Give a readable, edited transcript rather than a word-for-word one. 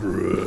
Bruh.